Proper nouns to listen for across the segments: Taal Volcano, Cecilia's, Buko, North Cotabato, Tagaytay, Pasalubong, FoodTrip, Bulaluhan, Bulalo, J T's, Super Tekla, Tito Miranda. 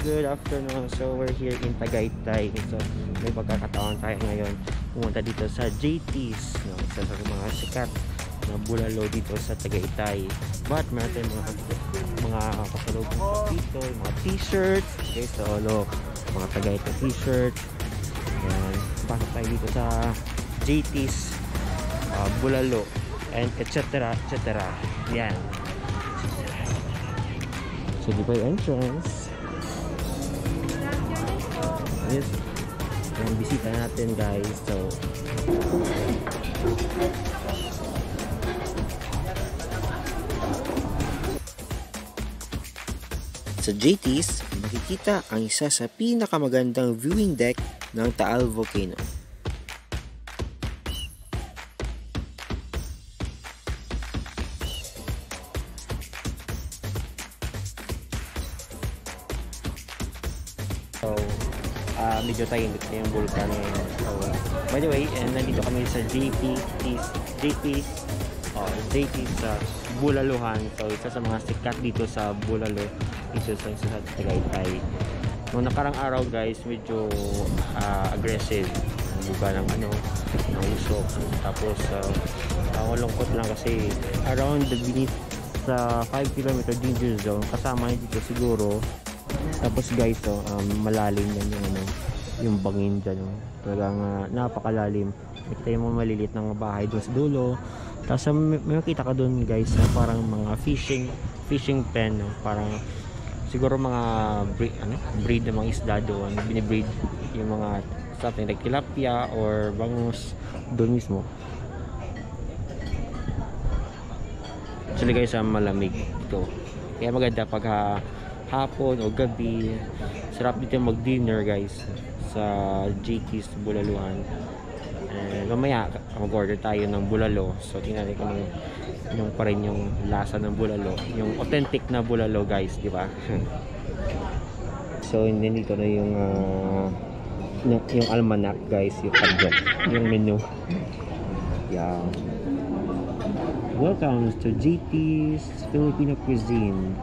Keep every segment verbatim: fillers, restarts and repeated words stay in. Good afternoon. So we're here in Tagaytay. So may pagkakataon tayo ngayon pumunta dito sa J T's, no? Isa sa mga sikat na bulalo dito sa Tagaytay. But meron tayong mga mga kasalubong dito, mga t-shirts. Okay, so look, mga Tagaytay t-shirt. Ayan, pasok tayo dito sa J T's uh, bulalo and etcetera etcetera. Yan. So dito yung entrance. Yes. Ang bisita natin, guys. So sa J T's, makikita ang isa sa pinakamagandang viewing deck ng Taal Volcano. So Uh, medyo tahimik na yung vulkan ngayon. So, uh, by the way, and nandito kami sa J T's sa uh, Bulaluhan. So, isa sa mga sikat dito sa Bulalo, isa sa isa sa Tagaytay. Noong nakarang araw, guys, medyo uh, aggressive ang buga ng ano, ng usok. Tapos, uh, ang lungkot lang kasi around the beneath sa uh, five kilometer danger zone, kasama dito siguro. Tapos guys, so, um, malalim na yung, ano, yung bangin dyan. No? Talagang uh, napakalalim. Ito yung maliliit ng bahay doon sa dulo. Tapos may, may makita ka doon guys, uh, parang mga fishing fishing pen. No? Parang siguro mga breed, ano, breed ng mga isda doon. Binibreed yung mga something like tilapia or bangus doon mismo. Actually guys, uh, malamig ito. Kaya maganda pag uh, hapon o gabi, sarap dito mag-dinner guys sa J T's Bulaluhan. And mamaya mag-order tayo ng bulalo. So tingnan niyo kung yung pa rin yung lasa ng bulalo, yung authentic na bulalo guys, di ba? So nandito na yung uh, yung, yung almanac guys, yung adjust, yung menu. Yeah. Welcome to J T's Filipino Cuisine.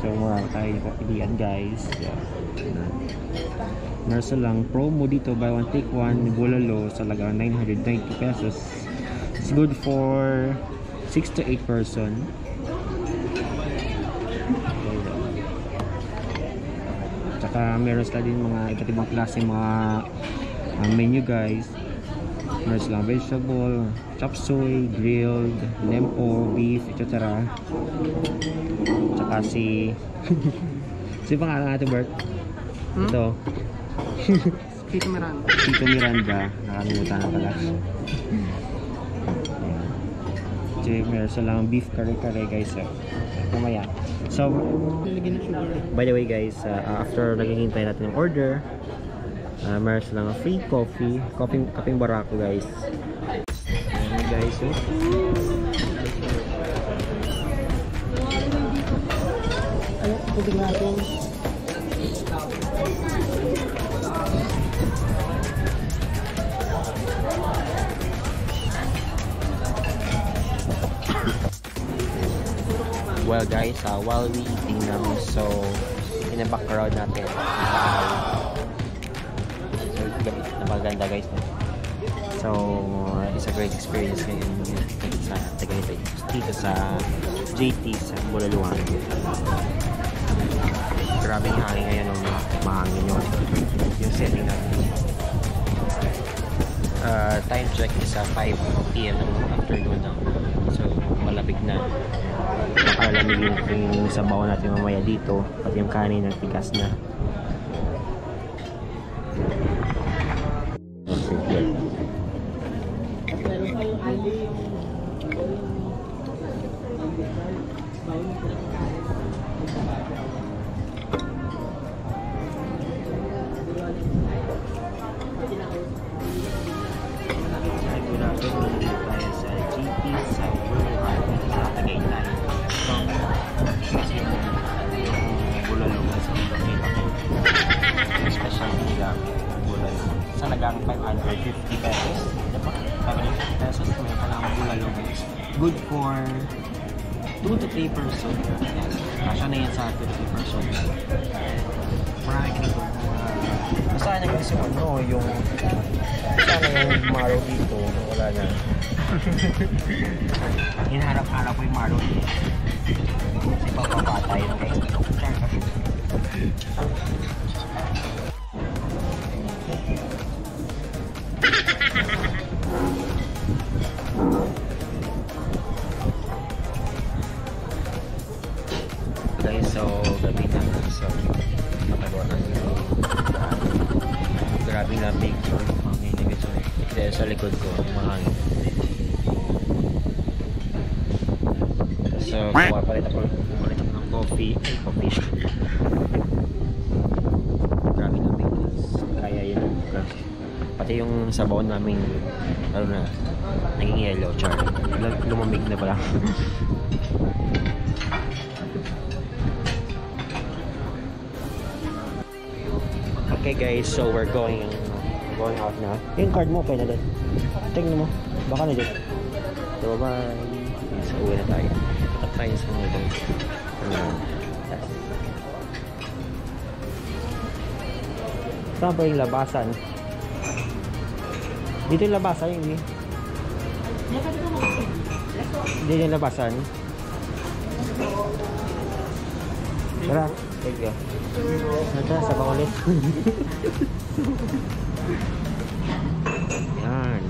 So marami tayo pilihan guys. Yeah. Meron lang promo dito, buy one take one bulalo sa halagang nine hundred ninety pesos. It's good for six to eight person. Tsaka meron sila din mga iba't ibang klase mga uh, menu guys. Meron silang vegetable, chop suey, grilled, lempo, beef, et cetera. Tsaka si... si pangalan natin, Bert? Hmm? Ito. Tito Miranda. Tito Miranda. Nakalimutan na pala. So, meron silang beef kare-kare guys. So, kumaya. So, by the way guys, uh, after naghihintay natin ng order, Uh, meron silang free coffee, coffee kaping barako guys. Ayan guys, eh. Ano, tubig natin. Well guys, uh, while we eating now, so in the background natin, uh, napaganda guys. So uh, it's a great experience ngayon sa Tagaytay dito sa J T's sa Bulaluhan. Grabe yung hangin ngayon, mahangin yun yung setting natin. Uh, time check is uh, five p m ng afternoon now. So malapit na, nakalalamig yung sabaw natin mamaya dito, pati yung kanin ng tigas na. five hundred fifty pesos, diba? five hundred fifty pesos may kalang bulalo guys. Good for two to three person. Kasya na yan sa two to three person. yung ano, yung sana yung marrow dito, wala na. Hinaharap-harap ko yung marrow dito. Kasi papapatay na kayo. Guys, so gabi na. So, nakagawa na dito. Grabe na picture. Ang inibitsyon. Dahil sa likod ko, mahangin. So, kuha palit ako. Palit ako ng coffee. Ay, coffee. Grabe na picture. Kaya yun. Pati yung sabaw namin, ano na, naging yellow. Char. Lumamig na pala. Okay guys, so we're going going out now. Yung card mo, okay na doon. Tingnan mo, baka na doon. So bye. So uwi na tayo. At tayo sa mga doon. Saan ba yung labasan? Dito yung labasan, hindi? Dito yung labasan. Tara, thank you. Nata, sabang ulit. Yan.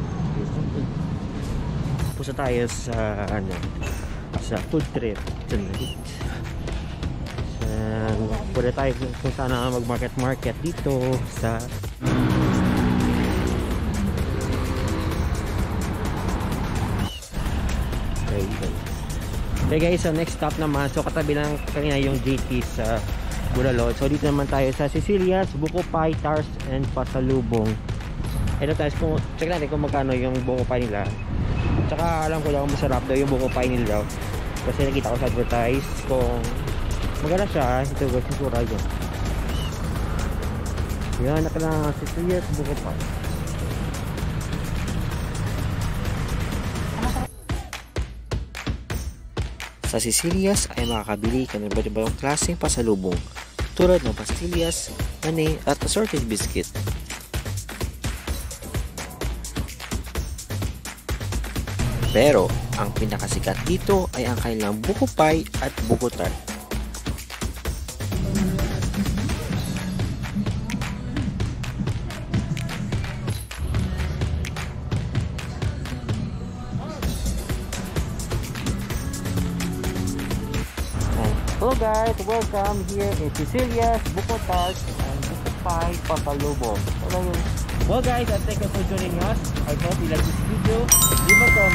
Pusa tayo sa, ano, sa food trip tonight. Um, pwede tayo kung sana mag-market-market dito sa... Okay, guys. Okay guys, so next stop naman. So katabi lang kanina yung J T's sa... Uh, Bulalot. So dito naman tayo sa Cecilia's, buko pie, tars, and pasalubong. Ito tayo, kung, check natin kung magkano yung buko pie nila. Tsaka alam ko lang kung masarap daw yung buko pie nila. Kasi nakita ko sa advertise kung maganda siya. Ito guys, yung sura yun. Yan, naka na Cecilia's, buko pie. Sa Cecilia's ay makakabili ka ng iba't ibang klaseng pasalubong tulad ng pastillas, mani at assorted biscuit. Pero ang pinakasikat dito ay ang kanilang buko pie at buko tart. Hello guys, welcome here in Cecilia's, buko tart, and buko pie, pasalubong. Hello. Well guys, thank you for joining us. I hope you like this video. Give a thumbs